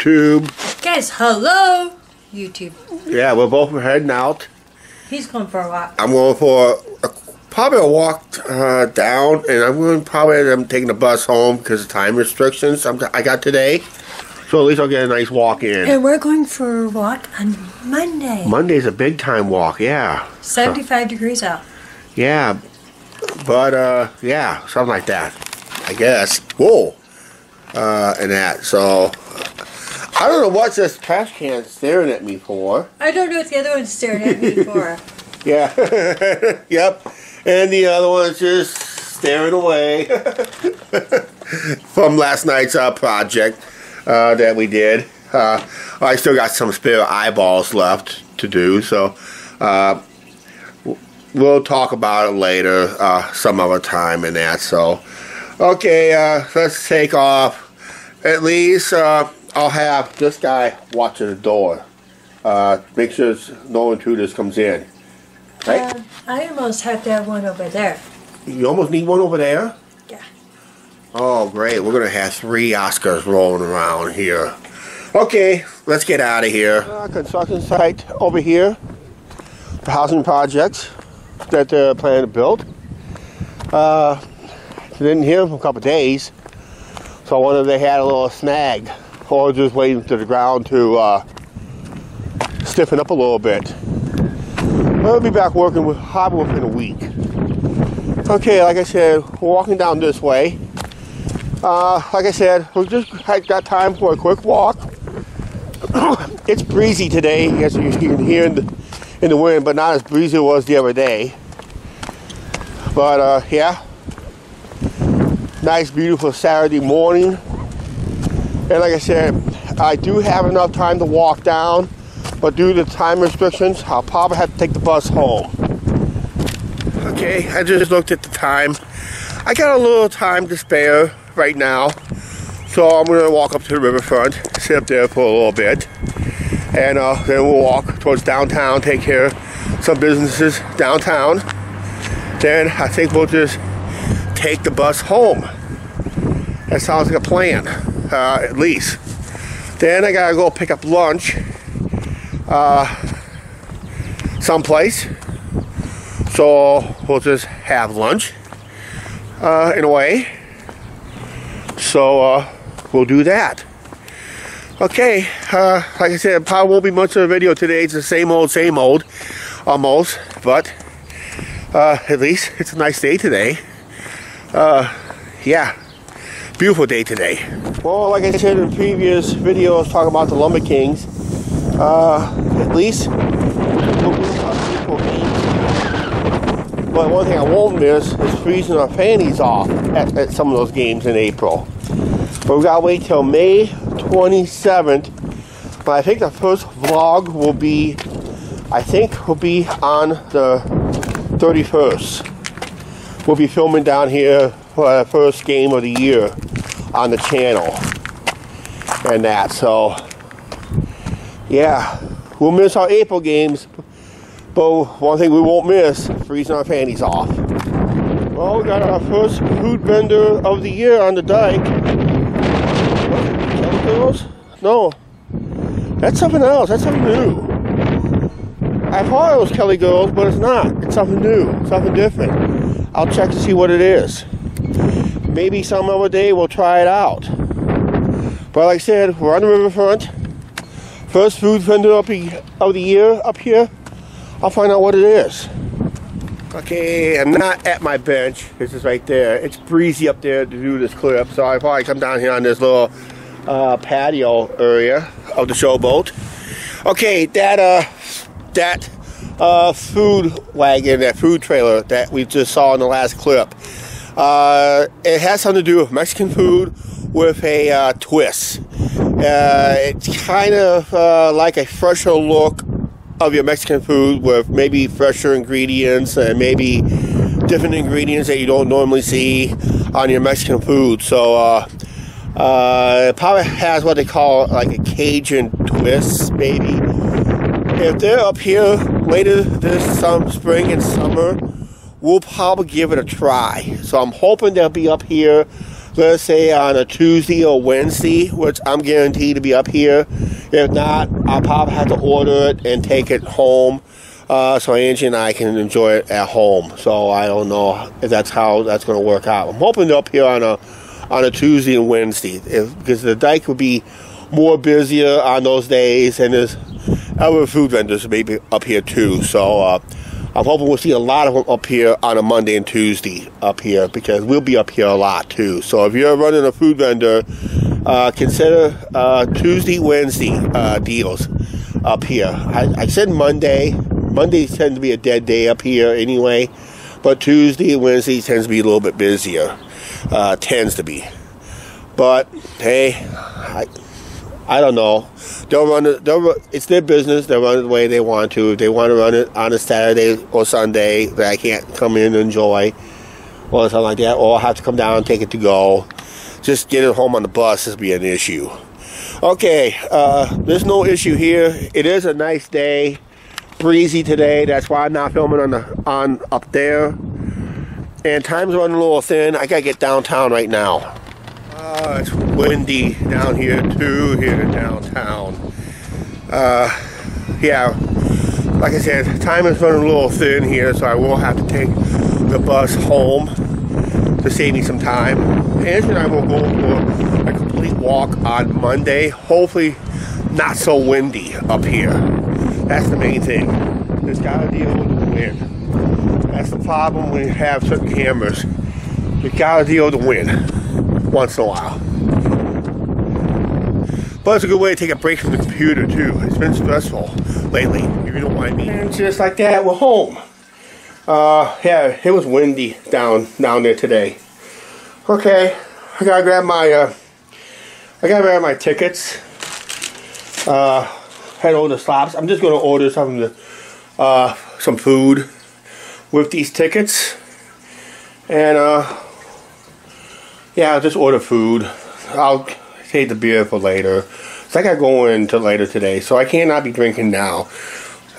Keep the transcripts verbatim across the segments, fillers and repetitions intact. YouTube. Guys, hello, YouTube. Yeah, we're both heading out. He's going for a walk. I'm going for a, probably a walk uh, down, and I'm going probably I'm taking the bus home because of time restrictions I'm, I got today. So at least I'll get a nice walk in. And we're going for a walk on Monday. Monday's a big time walk, yeah. seventy-five so, degrees out. Yeah, but uh, yeah, something like that, I guess. Whoa, uh, and that. So I don't know what this trash can is staring at me for. I don't know what the other one's staring at me for. Yeah. Yep. And the other one's just staring away from last night's uh, project. Uh, that we did. Uh, I still got some spare eyeballs left to do, so uh, we'll talk about it later, uh, some other time and that. So, okay, uh, let's take off. At least uh, I'll have this guy watching the door. Uh, make sure no intruders comes in. Right? Uh, I almost have to have one over there. You almost need one over there? Oh, great. We're going to have three Oscars rolling around here. Okay, let's get out of here. Uh, construction site over here. The housing projects that they're planning to build. Uh, didn't hear them for a couple of days. So I wonder if they had a little snag. Or just waiting for the ground to uh, stiffen up a little bit. We'll be back working with hard work in a week. Okay, like I said, we're walking down this way. Uh, like I said, we just got time for a quick walk. It's breezy today, as you can hear in the, in the wind, but not as breezy as it was the other day. But uh, yeah, nice, beautiful Saturday morning. And like I said, I do have enough time to walk down, but due to time restrictions, I'll probably have to take the bus home. Okay, I just looked at the time. I got a little time to spare right now, so I'm going to walk up to the riverfront, sit up there for a little bit, and uh, then we'll walk towards downtown, take care of some businesses downtown. Then I think we'll just take the bus home. That sounds like a plan, uh, at least. Then I gotta go pick up lunch uh, someplace, so we'll just have lunch uh, in a way. So uh, we'll do that. Okay, uh, like I said, probably won't be much of a video today. It's the same old, same old, almost. But uh, at least it's a nice day today. Uh, yeah, beautiful day today. Well, like I said in previous videos talking about the Lumber Kings, uh, at least but one thing I won't miss is freezing our fannies off at, at some of those games in April. But we gotta wait till May twenty-seventh. But I think the first vlog will be, I think, will be on the thirty-first. We'll be filming down here for the first game of the year on the channel and that. So, yeah, we'll miss our April games. But one thing we won't miss, freezing our panties off. Well, we got our first food vendor of the year on the dike. Those? No. That's something else. That's something new. I thought it was Kelly Girls, but it's not. It's something new. Something different. I'll check to see what it is. Maybe some other day we'll try it out. But like I said, we're on the riverfront. First food vendor of the year up here. I'll find out what it is. Okay, I'm not at my bench. This is right there. It's breezy up there to do this clip, so I probably come down here on this little uh, patio area of the showboat. Okay, that uh, that uh, food wagon, that food trailer that we just saw in the last clip, uh, it has something to do with Mexican food with a uh, twist. Uh, it's kind of uh, like a fresher look of your Mexican food with maybe fresher ingredients and maybe different ingredients that you don't normally see on your Mexican food. So uh, uh, it probably has what they call like a Cajun twist, maybe. If they're up here later this um, spring and summer, we'll probably give it a try. So I'm hoping they'll be up here let's say on a Tuesday or Wednesday, which I'm guaranteed to be up here. If not, I'll probably have to order it and take it home, uh, so Angie and I can enjoy it at home. So I don't know if that's how that's going to work out. I'm hoping to up here on a on a Tuesday and Wednesday, if, because the dike would be more busier on those days, and there's other food vendors maybe up here too. So uh, I'm hoping we'll see a lot of them up here on a Monday and Tuesday up here, because we'll be up here a lot too. So if you're running a food vendor, uh, consider uh, Tuesday, Wednesday uh, deals up here. I, I said Monday. Mondays tend to be a dead day up here anyway, but Tuesday and Wednesday tends to be a little bit busier. Uh, tends to be. But hey, I... I don't know. They'll run it. They'll, it's their business. They'll run it the way they want to. If they want to run it on a Saturday or Sunday that I can't come in and enjoy, or something like that, or I'll have to come down and take it to go. Just get it home on the bus is be an issue. Okay, uh, there's no issue here. It is a nice day, breezy today. That's why I'm not filming on the on up there. And time's running a little thin. I gotta get downtown right now. Uh, it's windy down here too, here downtown. Uh, yeah, like I said, time is running a little thin here, so I will have to take the bus home to save me some time. Angie and I will go for a complete walk on Monday. Hopefully not so windy up here. That's the main thing. Just gotta deal with the wind. That's the problem when you have certain cameras. You gotta deal with the wind once in a while. But it's a good way to take a break from the computer too. It's been stressful lately, if you don't mind me. And just like that, we're home. Uh, yeah, it was windy down down there today. Okay, I gotta grab my uh, I gotta grab my tickets. Uh, head over to Slops. I'm just gonna order some uh, some food with these tickets, and uh. Yeah, I'll just order food. I'll save the beer for later. So I got going to later today, so I cannot be drinking now.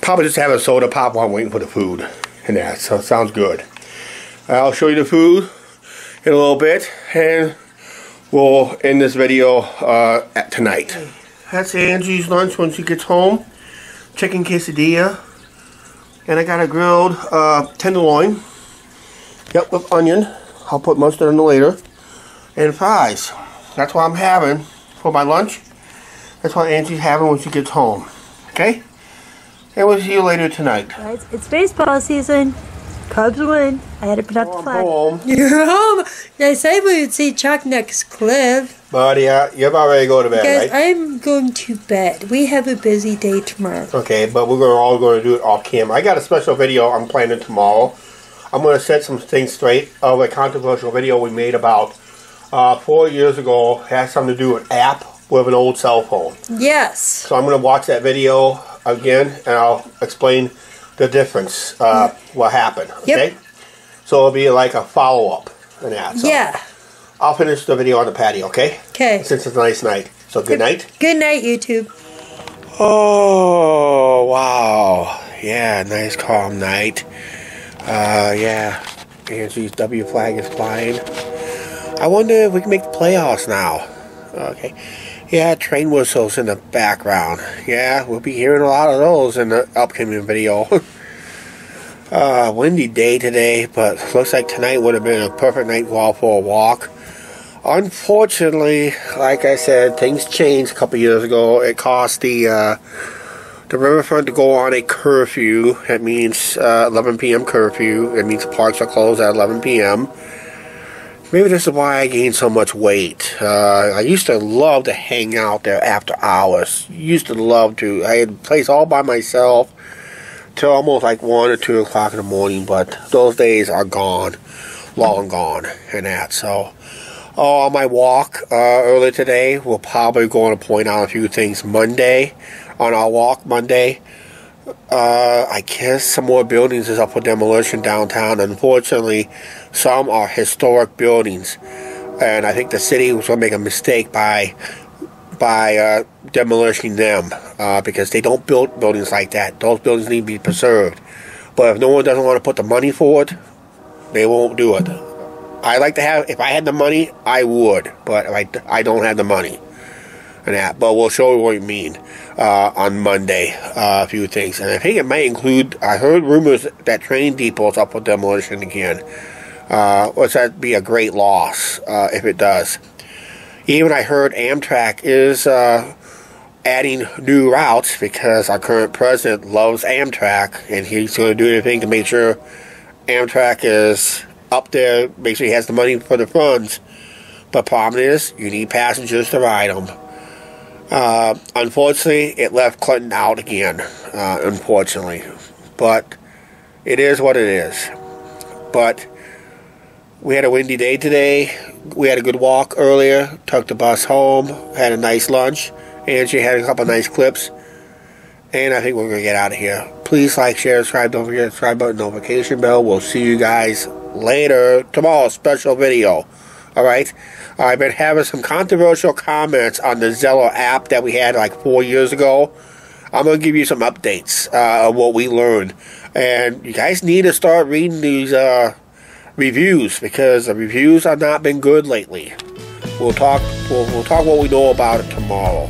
Probably just have a soda pop while I'm waiting for the food. And that so sounds good. I'll show you the food in a little bit, and we'll end this video uh, at tonight. That's Angie's lunch when she gets home. Chicken quesadilla. And I got a grilled uh, tenderloin. Yep, with onion. I'll put mustard on it later. And fries. That's what I'm having for my lunch. That's what Angie's having when she gets home. Okay? And we'll see you later tonight. All right, it's baseball season. Cubs win. I had to put out oh, the flag. I'm home. You're home. I said we would see Chuck next clip. Buddy, uh, you're about ready to go to bed, because right? I'm going to bed. We have a busy day tomorrow. Okay, but we're all going to do it off camera. I got a special video I'm planning tomorrow. I'm going to set some things straight of a controversial video we made about Uh, four years ago. Had something to do with an app with an old cell phone. Yes. So I'm going to watch that video again, and I'll explain the difference, uh, what happened. Okay? Yep. So it'll be like a follow-up and that. So yeah. I'll finish the video on the patio, okay? Okay. Since it's a nice night. So good night. Good night, YouTube. Oh, wow. Yeah, nice calm night. Uh, yeah. Angie's W flag is flying. I wonder if we can make the playoffs now. Okay. Yeah, train whistles in the background. Yeah, we'll be hearing a lot of those in the upcoming video. uh, windy day today, but looks like tonight would have been a perfect night for a walk. Unfortunately, like I said, things changed a couple years ago. It cost the uh, the riverfront to go on a curfew. That means uh, eleven p m curfew. It means the parks are closed at eleven p m Maybe this is why I gained so much weight. Uh, I used to love to hang out there after hours. Used to love to. I had a place all by myself till almost like one or two o'clock in the morning, but those days are gone. Long gone and that. So, oh, on my walk uh, earlier today, we'll probably go on to point out a few things Monday. On our walk Monday, Uh, I guess some more buildings is up for demolition downtown. Unfortunately, some are historic buildings, and I think the city was going to make a mistake by by uh, demolishing them uh, because they don't build buildings like that. Those buildings need to be preserved. But if no one doesn't want to put the money for it, they won't do it. I like to have, if I had the money, I would, but I, I don't have the money. And that, but we'll show you what you mean uh, on Monday. Uh, a few things, and I think it might include. I heard rumors that train depots up for demolition again, uh, which that'd be a great loss uh, if it does. Even I heard Amtrak is uh, adding new routes because our current president loves Amtrak, and he's going to do anything to make sure Amtrak is up there, make sure he has the money for the funds. But problem is, you need passengers to ride them. Uh, unfortunately, it left Clinton out again, uh, unfortunately. But it is what it is. But we had a windy day today. We had a good walk earlier, took the bus home, had a nice lunch. Angie had a couple nice clips. And I think we're going to get out of here. Please like, share, subscribe, don't forget the subscribe button, notification bell. We'll see you guys later. Tomorrow's special video. Alright, I've been having some controversial comments on the Zello app that we had like four years ago. I'm going to give you some updates uh, of what we learned. And you guys need to start reading these uh, reviews, because the reviews have not been good lately. We'll talk, we'll, we'll talk what we know about it tomorrow.